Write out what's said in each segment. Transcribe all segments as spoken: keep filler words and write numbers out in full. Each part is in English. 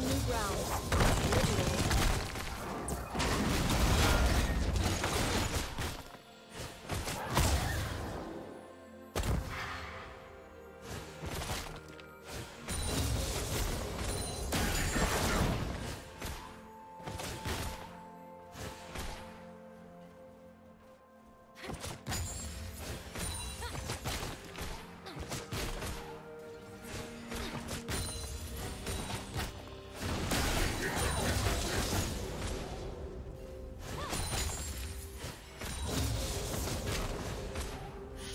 some new ground.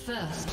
First,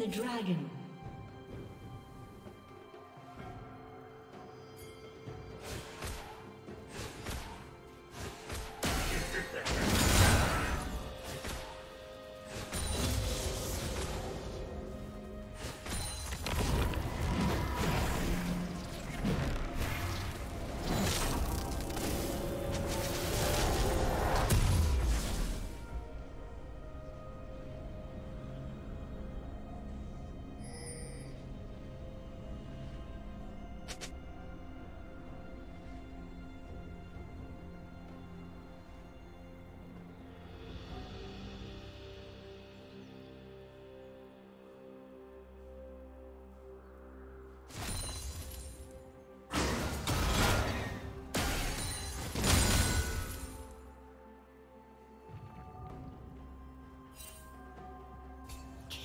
the dragon.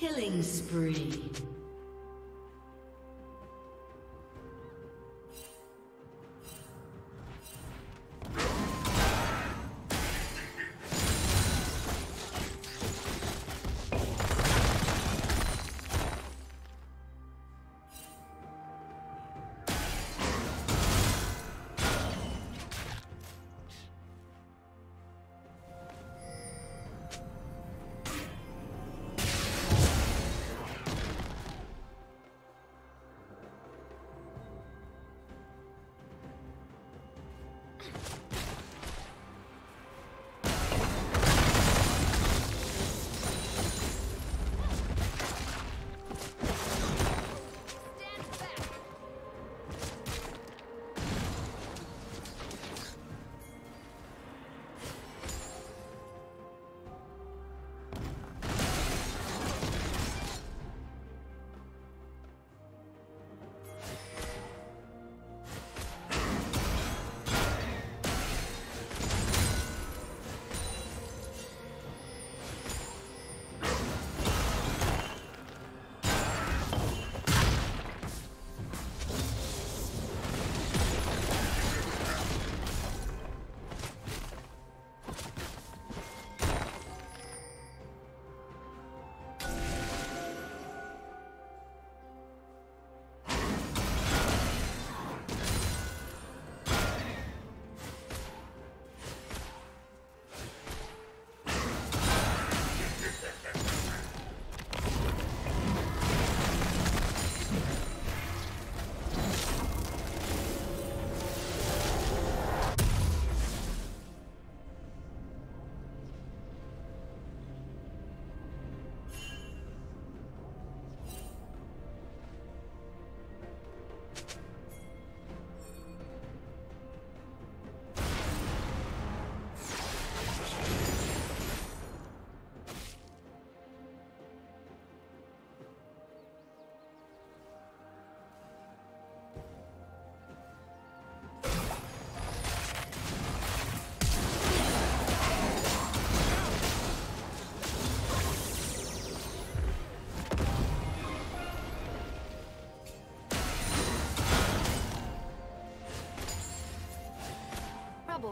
Killing spree.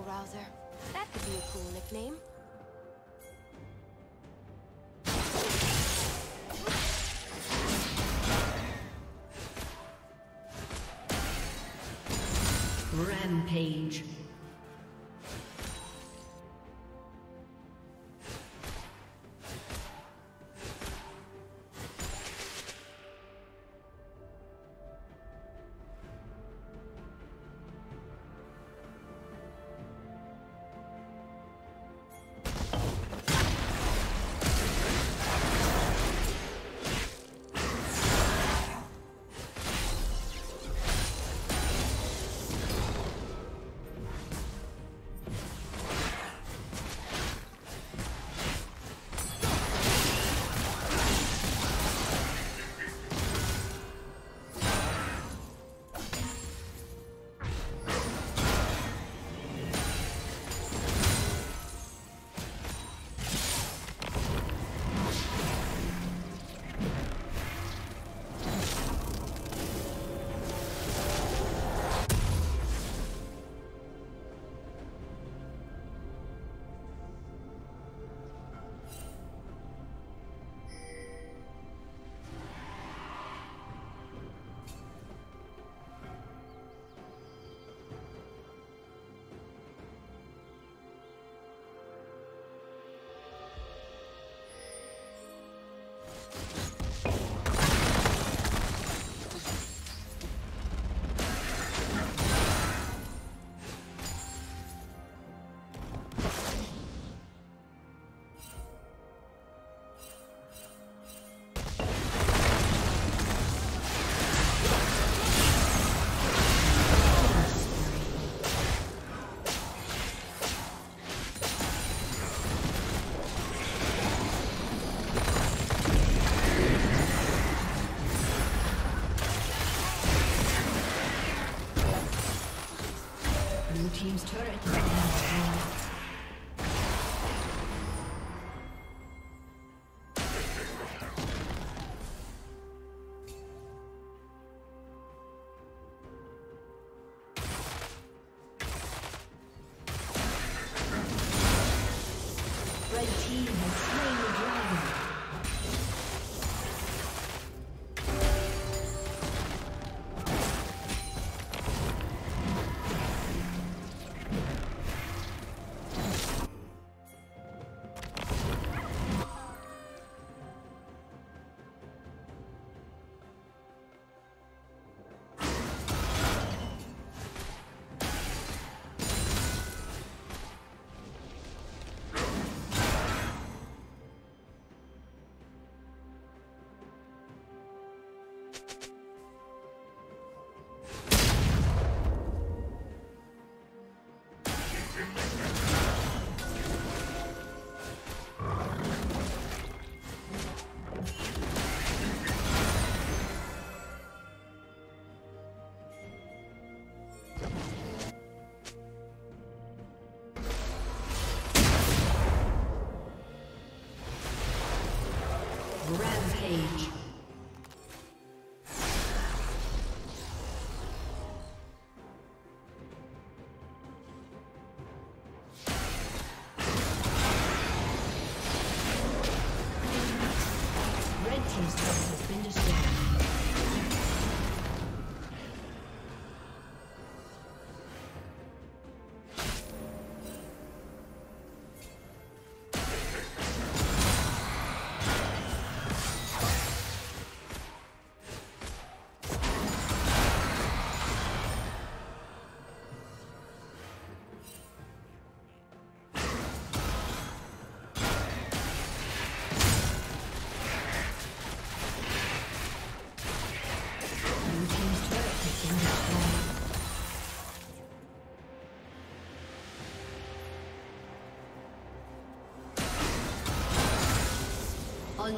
Rouser. That could be a cool nickname. Rampage. Team's turret has been destroyed.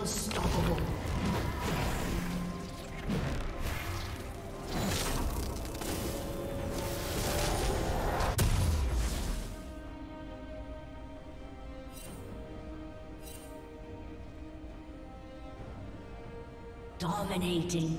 Unstoppable. Dominating.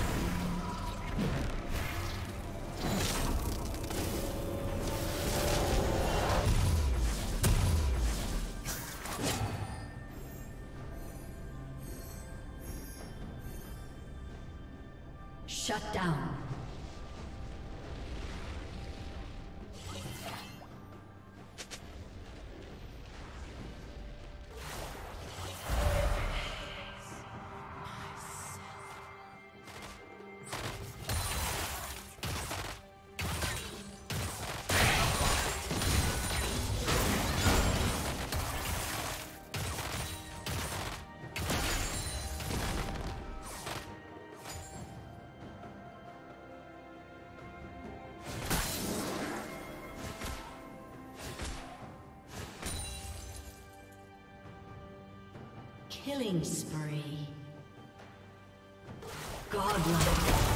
Shut down. Killing spree. Godlike.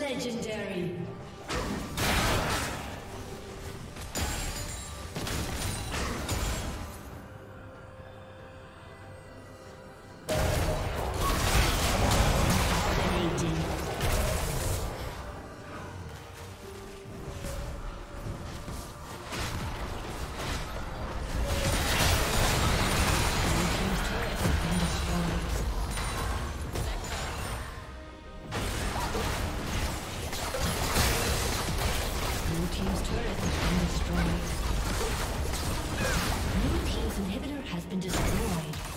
Legendary. Blue team's inhibitor has been destroyed.